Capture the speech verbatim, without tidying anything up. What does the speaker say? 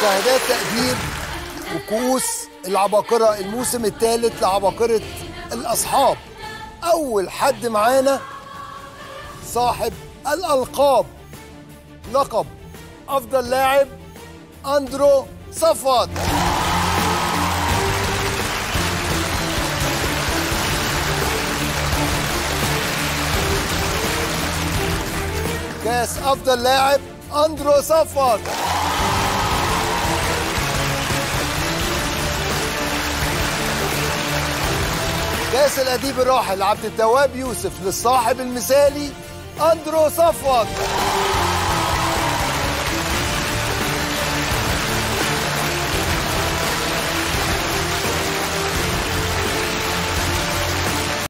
فهذا تقدير وكؤوس العباقرة الموسم الثالث لعباقرة الأصحاب. أول حد معانا صاحب الألقاب، لقب أفضل لاعب، أندرو صفوت. كاس أفضل لاعب أندرو صفوت. كاس الأديب الراحل عبد التواب يوسف للصاحب المثالي أندرو صفوت.